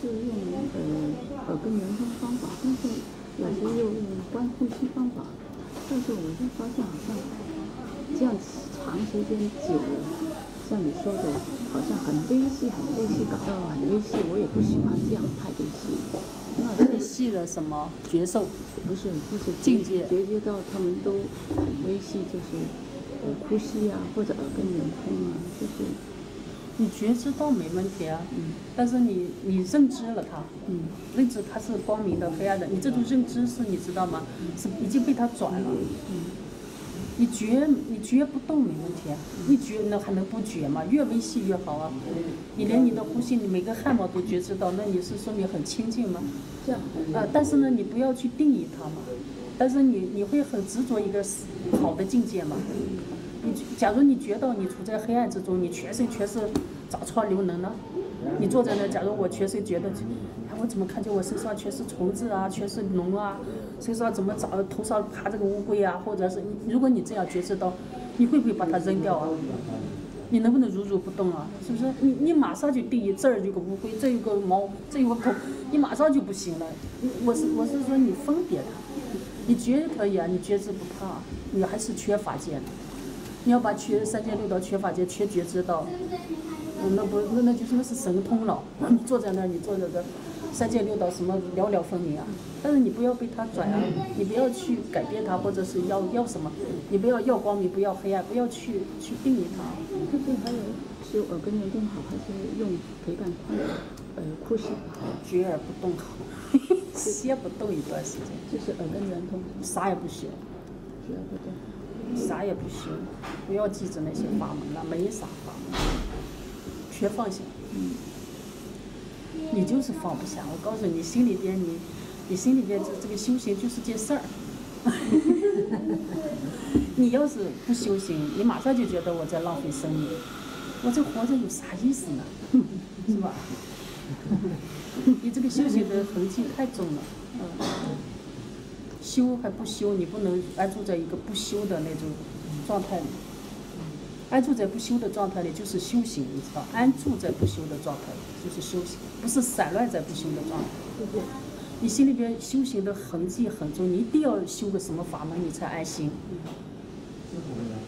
是用跟人工方法，但是老师又用关呼吸方法，但是我就发现好像这样长时间久了，像你说的，好像很微细，很微细，搞到很微细，我也不喜欢这样太微细。那太细了什么觉受？不是，就是境界，觉觉到他们都很微细，就是呼吸啊，或者耳根圆通啊，就是。 你觉知到没问题啊，但是你认知了它，认知它是光明的、黑暗的，你这种认知是你知道吗？是已经被它转了，你觉不动没问题啊，你觉那还能不觉吗？越微细越好啊，你连你的呼吸，你每个汗毛都觉知到，那你是说明很清净吗？这样，但是呢，你不要去定义它嘛，但是你会很执着一个好的境界嘛。 你假如你觉得你处在黑暗之中，你全是杂草流能呢？你坐在那，假如我觉得，哎，我怎么看见我身上全是虫子啊，全是脓啊，身上怎么长，头上爬这个乌龟啊，或者是如果你这样觉知到，你会不会把它扔掉啊？你能不能如如不动啊？是不是？你马上就定义这儿有个乌龟，这有个猫，这有个狗，你马上就不行了。我是说你分别它，你觉可以啊，你觉知不怕，你还是缺法界的。 你要把3界6道、缺法界、缺觉知道，那就那是神通了。你坐在那儿，你坐在这，3界6道什么寥寥分明啊。但是你不要被它转啊，你不要去改变它，或者是要什么，你不要光明，不要黑暗，不要去定义它。最近还有是耳根圆通好，还是用陪伴呼吸好？觉而不动好，歇不动一段时间。就是耳根圆通，啥也不学，觉而不动。 啥也不行，不要记着那些法门了，没啥法门，全放下。你就是放不下。我告诉你，心里边你心里边这个修行就是件事儿。你要是不修行，你马上就觉得我在浪费生命，我这活着有啥意思呢？是吧？你这个修行的痕迹太重了。修还不修，你不能安住在一个不修的那种状态里。安住在不修的状态里就是修行，你知道？安住在不修的状态里就是修行，不是散乱在不修的状态。你心里边修行的痕迹很重，你一定要修个什么法门，你才安心。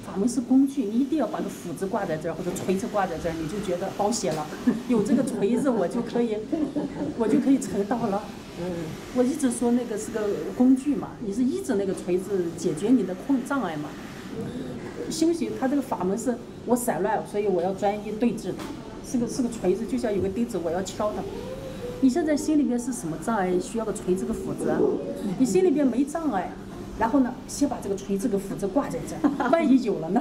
法门是工具，你一定要把个斧子挂在这儿，或者锤子挂在这儿，你就觉得保险了。有这个锤子，我就可以成道了。 我一直说那个是个工具嘛，你是依着那个锤子解决你的障碍嘛。修行，它这个法门是我散乱，所以我要专一对治它。是个锤子，就像有个钉子，我要敲它。你现在心里面是什么障碍？需要个锤子个斧子啊？你心里面没障碍，然后呢，先把这个锤子个斧子挂在这儿，万一有了呢？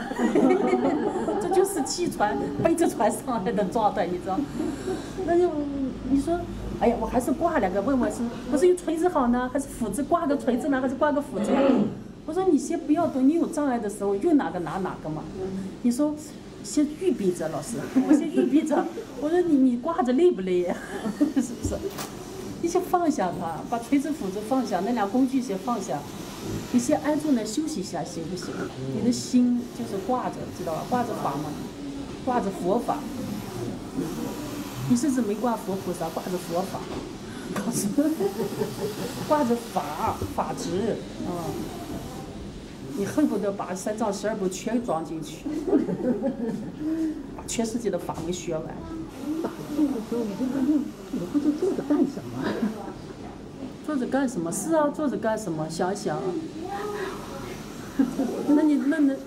这就是弃船背着船上来的状态，你知道？那就你说。 哎呀，我还是挂两个问问是，不是用锤子好呢，还是斧子挂个锤子呢，还是挂个斧子？我说你先不要动，你有障碍的时候用哪个拿哪个嘛。你说先预备着，老师，我先预备着。我说你挂着累不累呀？是不是？你先放下它，把锤子、斧子放下，那俩工具先放下，你先安住那休息一下，行不行？你的心就是挂着，知道吧？挂着法嘛，挂着佛法。 你甚至没挂佛菩萨，挂着佛法，告诉你，挂着法执，你恨不得把3藏12部全装进去，把全世界的法门学完。打坐的时候，你就发现我不知道坐着干什么。坐着干什么？是啊，坐着干什么？想想。那你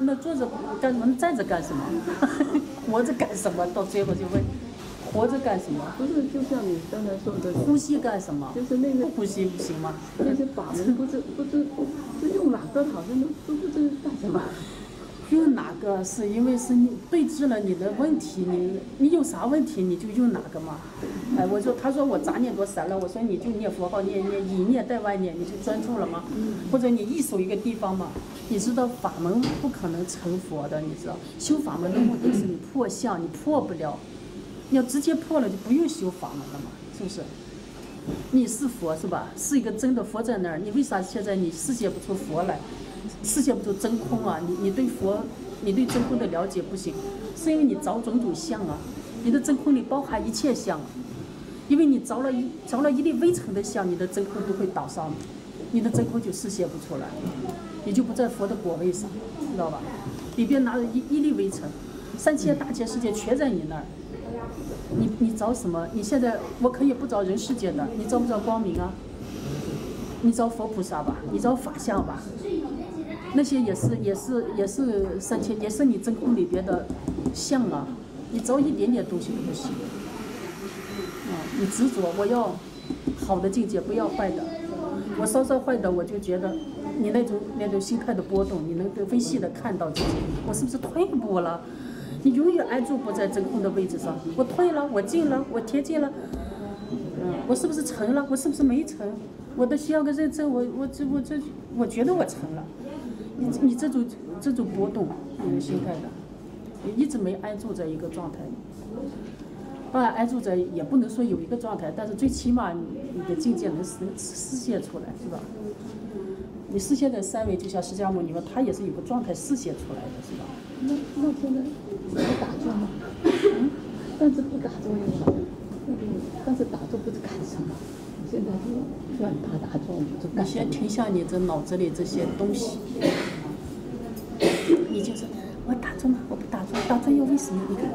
那坐着干什么？那站着干什么？活着干什么？到最后就问。 活着干什么？不是，就像你刚才说的，呼吸干什么？就是那个不呼吸不行吗？那些法门不知，就用哪个好像都不知干什么。用哪个是因为是你对峙了你的问题，你有啥问题你就用哪个嘛。哎，我说他说我杂念多散了，我说你就念佛号，念以念代万念，你就专注了吗？或者你一手一个地方嘛？你知道法门不可能成佛的，你知道修法门的目的是你破相，你破不了。 你要直接破了，就不用修法门了嘛，是不是？你是佛是吧？是一个真的佛在那儿，你为啥现在你释解不出佛来，释解不出真空啊？你对佛，你对真空的了解不行，是因为你着种种相啊，你的真空里包含一切相啊。因为你着了一粒微尘的相，你的真空都会倒上你，你的真空就释泄不出来，你就不在佛的果位上，知道吧？里边拿着一粒微尘，3千大千世界全在你那儿，你着什么？你现在我可以不着人世间的，你着不着光明啊？你着佛菩萨吧，你着法相吧，那些也是3千，也是你真空里边的相啊，你着一点点东西都不行。 你执着，我要好的境界，不要坏的。我稍稍坏的，我就觉得你那种心态的波动，你能微细的看到自己，我是不是退步了？你永远安住不在真空的位置上。我退了，我进了，我贴近了，我是不是成了？我是不是没成？我的需要个认证，我觉得我成了。你这种波动，你的心态的，你一直没安住在一个状态里。 当然，安住在也不能说有一个状态，但是最起码你的境界能实现出来，是吧？你实现在三维，就像释迦牟尼佛，他也是有个状态实现出来的，是吧？那现在不打坐吗？但是不打坐有啥？但是打坐不是干什么？我现在就乱打坐，就干什么？你先停下你这脑子里这些东西，你就是。 我打坐吗？我不打坐，打坐又为什么？你看，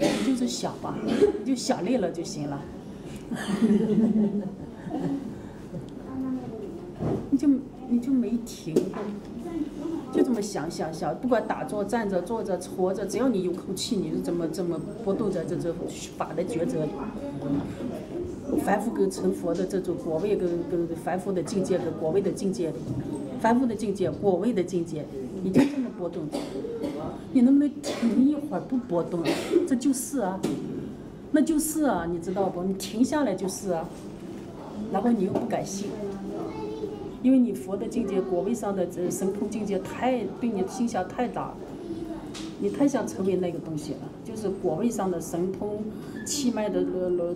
你就是想吧，你就想累了就行了，你就没停，就这么想，不管打坐、站着、坐着、活着，只要你有口气，你就这么波动在这种法的抉择里，凡夫跟成佛的这种果位跟凡夫的境界跟果位的境界里。 凡夫的境界，果位的境界，你就这么波动，你能不能停一会儿不波动？这就是啊，那就是啊，你知道不？你停下来就是啊，然后你又不敢信，因为你佛的境界、果位上的神通境界太对你的影响太大了，你太想成为那个东西了，就是果位上的神通、气脉的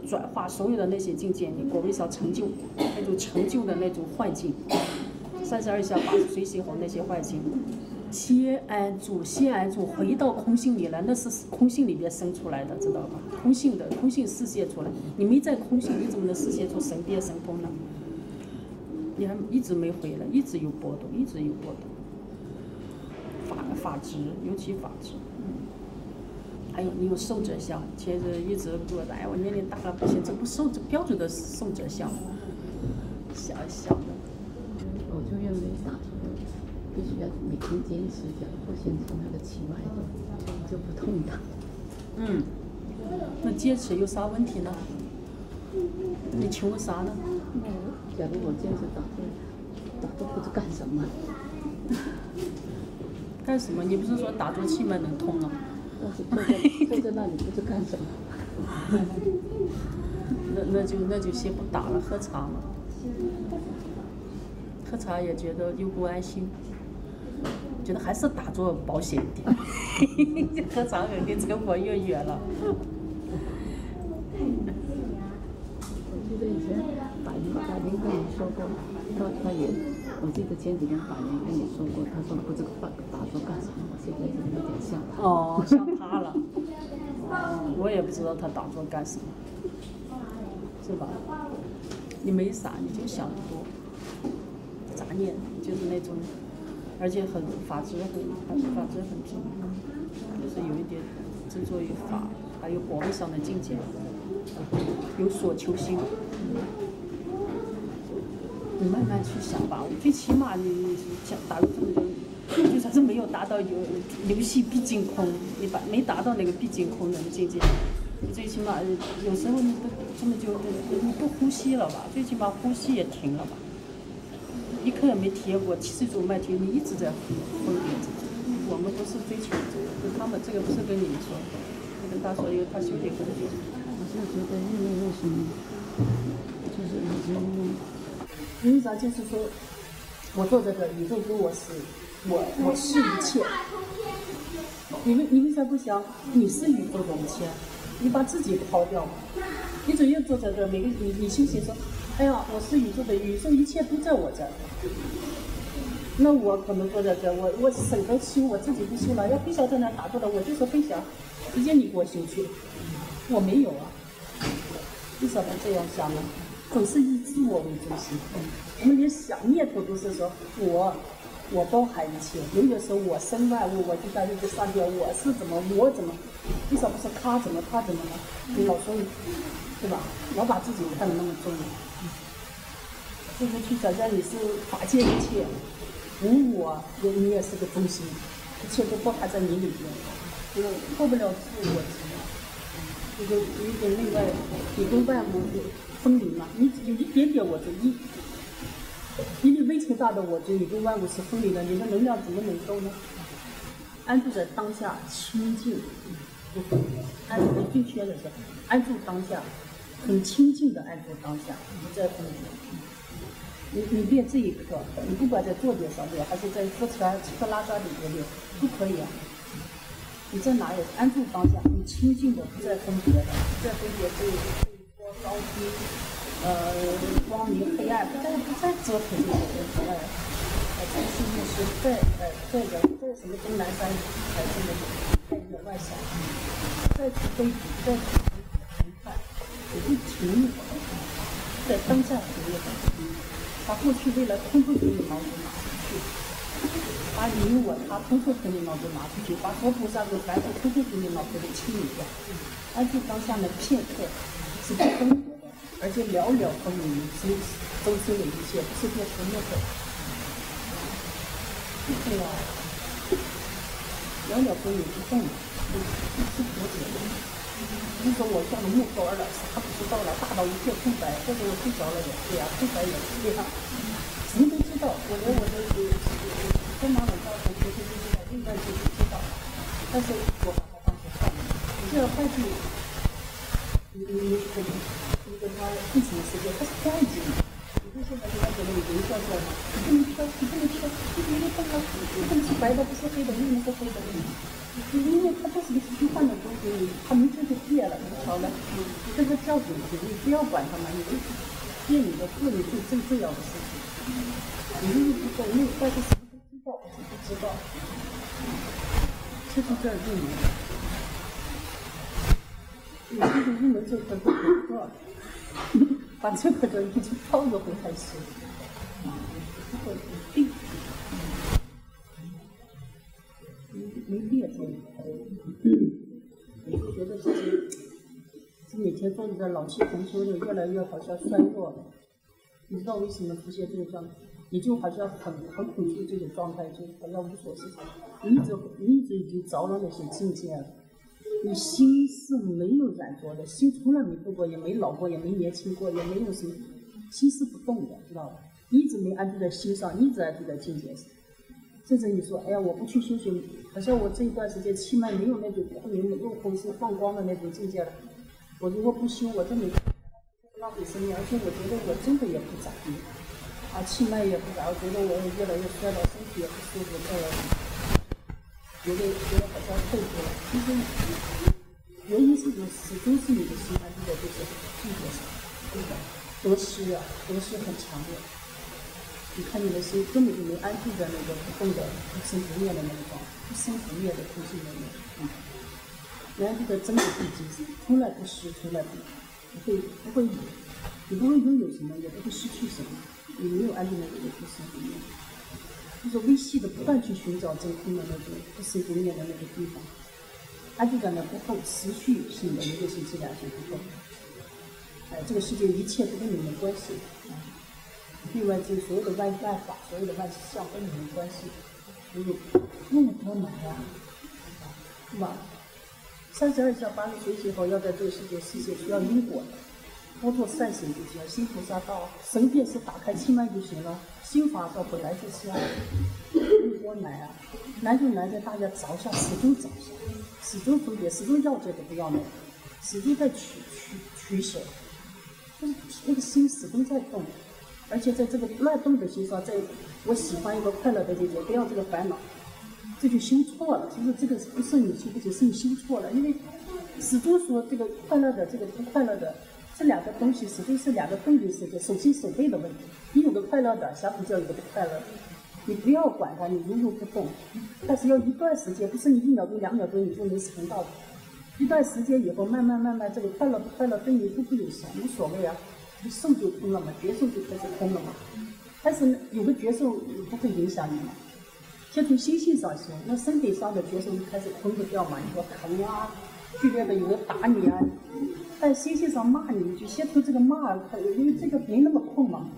转化，所有的那些境界，你果位上成就那种成就的那种幻境。 32相、随行好那些幻境，先安住，回到空性里来，那是空性里边生出来的，知道吧？空性实现出来，你没在空性，你怎么能实现出神变神通呢？你还一直没回来，一直有波动，法执，尤其法执。还有你有受者相，其实一直跟我说，哎，我年龄大了不行，这不受标准的受者相吗？想的。 就认为打坐必须要每天坚持一下，不先从那个气脉就不痛的。那坚持有啥问题呢？你求啥呢？假如我坚持打坐不知干什么？干什么？你不是说打坐气脉能通啊？但是坐在那里不知干什么。那就先不打了，喝茶了。 喝茶也觉得又不安心，觉得还是打坐保险一点。喝茶肯定成佛越远了。我记得以前法林跟你说过，他也，我记得前几天法林跟你说过，他说不知道打坐干什么，我现在有点像他。哦，像他了。我也不知道他打坐干什么，是吧？你没啥，你就想得多。 杂念就是那种，而且很法执很重，就是有一点执着于法，还有果位上的境界，有所求心。你慢慢去想吧，最起码你想打入这个人，就算是没有达到游戏毕竟空，你把没达到那个毕竟空的境界，你最起码有时候你不这么就你不呼吸了吧，最起码呼吸也停了吧。 一刻也没体验过70种脉停，你一直在分别自己。我们不是追求这个，跟他们这个不是跟你说，我跟他说，因为他修炼不是。我是觉得因为为什么，就是已经，因为啥？就是说，我做这个，宇宙跟我是，我是一切。你为啥不想？你是宇宙的一切，你把自己抛掉嘛。你只要坐在这，每个你心情说。 哎呀，我是宇宙的，宇宙一切都在我这儿。那我可能坐在这，我省得修，我自己不修了。要飞翔在那打坐的，我就说飞翔，直接你给我修去。我没有啊，为什么这样想呢？总是以自我为中心，我们连想念头都是说我包含一切。永远说我身外物，我就在那个上面，我是怎么，我怎么？为什么是他怎么，他怎么呢？你老说，对吧？老把自己看得那么重要，就是去想象你是法界一切，无我，你也是个中心，一切都包含在你里面，就过不了自我之外，这个有一点内外，你跟外物分离嘛，你有一点点我就一。比你微尘大的我执，你跟万物是分离的，你的能量怎么能够呢？安住在当下，清净，安住的最缺的是安住当下，很清净的安住当下，不再分离。你练这一刻，你不管在坐垫上练，还是在喝茶、吃喝拉撒里边练，都可以啊。你在哪也是安住当下，很清净的，不再分别的，不再分别对高低。光明黑暗，不再折腾这些，真是牧师在什么终南山财政的在野外想，再去悲剧，再去评判，也就停一会儿，在当下停一会儿，把过去未来通通给你脑子拿出去，把你我他通通给你脑子拿出去，把佛菩萨的烦恼通通给你脑子里清理掉，安住当下的片刻是不分。而且寥寥分明，周身的一切，世界全部的，对吧？寥寥分明不动，不活着。你说我像个木头儿了，啥不知道了，大到一片空白，或者我睡着了也对啊，空白也对啊，什么都知道。我连我的天马文化同学都知道，另外就不知道。但是我把它当成饭，你这样饭去，你。跟他一起的时间，他是第二级的。你看现在大家觉得你人笑笑吗？你不能挑，因为他不是白的，不是黑的，因为是黑的。因为他这是个虚幻的东西，他明确就变了，无常了。这个教主你不要管他嘛，你就变你的做你最重要的事情。你就是不懂，你但是什么都知道，什么都知道，这是这儿入门。你这个入门这块都不知道。把这个东西就抛着回才行，这个一定没裂着。我觉得自己每天坐在老气横秋的，越来越好像衰弱了。你知道为什么出现这个状态？你就好像很恐惧这种状态，就好像无所适从。你一直已经着了那些境界了。你心是没有染着的，心从来没动过，也没老过，也没年轻过，也没有什么，心是不动的，知道吧？一直没安住在心上，一直安住在境界上。甚至你说，哎呀，我不去修行，好像我这一段时间气脉没有那种光明、又浑身放光的那种境界了。我如果不修，我这没浪费生命，而且我觉得我真的也不咋地，啊，气脉也不咋，我觉得我也越来越衰老，身体也不舒服，觉得好像退步了，其实原因是你始终是你的心安住在这些境界上，对吧？得失啊，得失很强烈。你看你的心根本就没安住在那个不动的、不生不灭的那个状态，不生不灭的空性里面。你安住在真的地基上，从来不失，从来不会，你不会拥有什么，也不会失去什么，你没有安住在那个不生不灭。就是微细的不断去寻找真空的那种不生不灭的那个地方，安住在那不动，持续性的一个星期两星期不动。哎，这个世界一切都跟你没关系。另外，就是所有的万法，所有的万象跟你没关系。那么多难呀，是吧？32项80随喜好要在这个世界需要因果的。多做善行就行了，行菩萨道，神变是打开气脉就行了。心法道本来就是啊，有多难啊？难就难在大家着下，始终着下，始终分别，始终要这个不要那个，始终在取舍，就是那个心始终在动，而且在这个乱动的心上，在我喜欢一个快乐的境界，不要这个烦恼，这就修错了。就是这个不是你修不行，是你修错了，因为始终说这个快乐的，这个不快乐的。这两个东西实际是两个对立世界，手心手背的问题。你有个快乐的，想比较有个不快乐的，你不要管它，你如如不动。但是要一段时间，不是你1秒钟、2秒钟你就能尝到的。一段时间以后，慢慢，这个快乐对你都不有什么所谓啊，受就通了嘛，觉受就开始通了嘛。但是有个觉受不会影响你嘛。先从心性上修，那身体上的觉受就开始通不掉嘛。你说疼啊，剧烈的有人打你啊，但心性上骂你一句，先从这个骂，因为这个没那么痛嘛，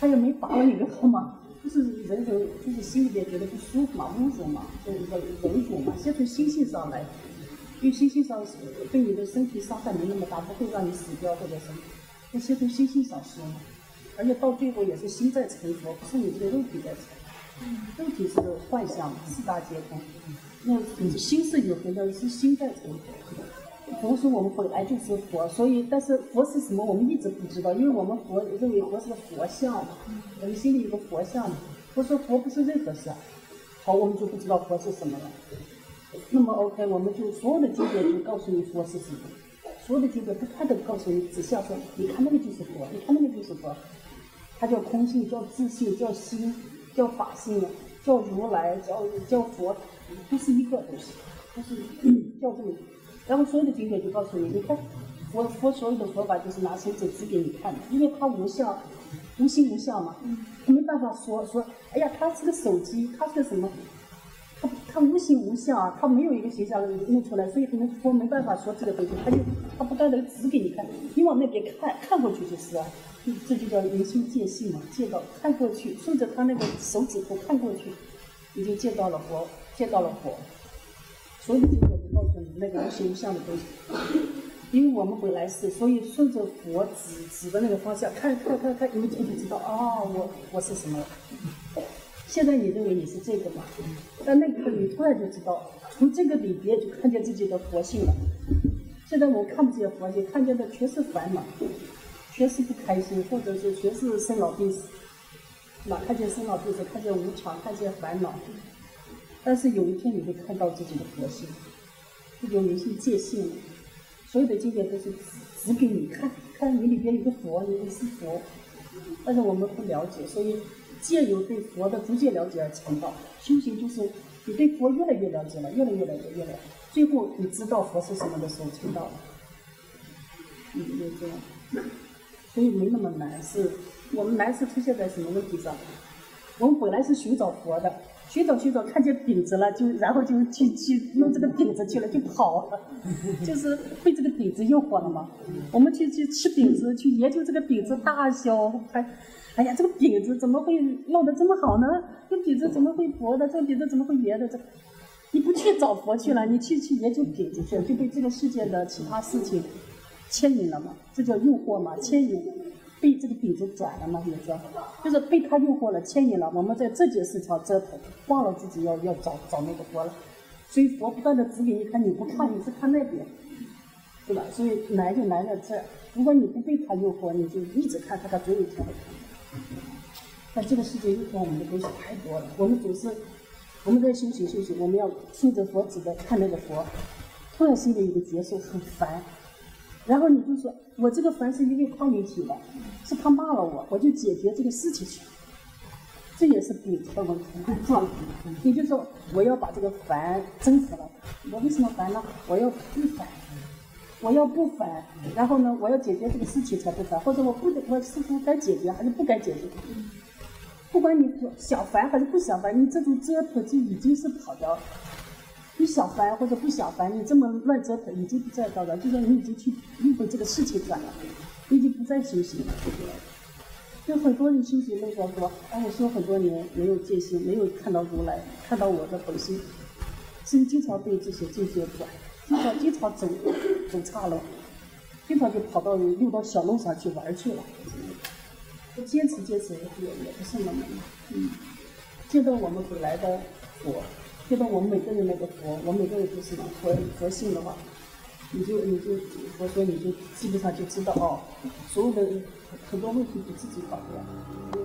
他也没打了你的痛嘛。 就是人人就是心里边觉得不舒服嘛，侮辱嘛，就是一个荣辱嘛。先从心性上来，因为心性上对你的身体伤害没那么大，不会让你死掉或者什么。那先从心性上说嘛，而且到最后也是心在成佛，不是你这个肉体在成。肉体是幻象，四大皆空。那心是有恒的，是心在成佛。 佛说我们本来就是佛，所以但是佛是什么，我们一直不知道，因为我们佛认为佛是个佛像，我们心里有个佛像。佛说佛不是任何事，好，我们就不知道佛是什么了。那么 OK， 我们就所有的经典就告诉你佛是什么，所有的经典不断的告诉你指向说，你看那个就是佛，你看那个就是佛，它叫空性，叫自性，叫心，叫法性，叫如来，叫佛，不是一个东西，不是叫这个。 然后所有的经典就告诉你，你看，佛所有的佛法就是拿身子指给你看的，因为它无相，无形无相嘛，他没办法说，哎呀，它是个手机，它是个什么，它无形无相，它没有一个形象弄出来，所以很多佛没办法说这个东西，它不断的指给你看，你往那边看过去就是啊，这就叫明心见性嘛，见到看过去，顺着他那个手指头看过去，你就见到了佛，见到了佛，所有的经典。 那个无形无相的东西，因为我们本来是，所以顺着佛指的那个方向看，你就知道哦，我是什么了。现在你认为你是这个嘛，但那个你突然就知道，从这个里边就看见自己的佛性了。现在我看不见佛性，看见的全是烦恼，全是不开心，或者是全是生老病死。哪看见生老病死，看见无常，看见烦恼。但是有一天你会看到自己的佛性。 这就明心见性了，所有的经典都是指给你看，看你里边有个佛，你是佛，但是我们不了解，所以借由对佛的逐渐了解而成道。修行就是你对佛越来越了解了，越来越，最后你知道佛是什么的时候成道了。就这样，所以没那么难。是我们难是出现在什么问题上？我们本来是寻找佛的。 寻找，看见饼子了，然后就去弄这个饼子去了，就跑了，就是被这个饼子诱惑了嘛。我们去吃饼子，去研究这个饼子大小，还，哎呀，这个饼子怎么会弄得这么好呢？这个饼子怎么会薄的？这个饼子怎么会圆的？这个，你不去找佛去了，你去研究饼子去了，就被这个世界的其他事情牵引了嘛。这叫诱惑嘛，牵引。 被这个饼子转了嘛，你知道，就是被他诱惑了、牵引了。我们在这件事上折腾，忘了自己要找那个佛了。所以佛不断的指给你看，你不看，你是看那边，对吧？所以难就难在这儿。如果你不被他诱惑，你就一直看他嘴里挑的。但这个世界诱惑我们的东西太多了，我们总是我们在修行，我们要顺着佛指的看那个佛，突然心里有个觉受，很烦。 然后你就说，我这个烦是因为他引起的，是他骂了我，我就解决这个事情去。这也是比较问题，状态。也就是说，我要把这个烦征服了。我为什么烦呢？我要不烦，我要不烦。然后呢，我要解决这个事情才不烦，或者我似乎该解决还是不该解决？不管你想烦还是不想烦，你这种折腾就已经是跑掉了。 你想烦或者不想烦，你这么乱折腾，已经不在道了，就说你已经去应对这个事情转了，你已经不再修行了。就很多人修行的时候说，哎，我修很多年没有见性，没有看到如来，看到我的本心，心经常被这些境界转，经常走岔路，经常就跑到小路上去玩去了。不坚持也不是那么，见到我们本来的我。 见到我们每个人那个佛，我们每个人都是佛性的话，你就佛说你就基本上就知道哦，所有的很多问题你自己搞定。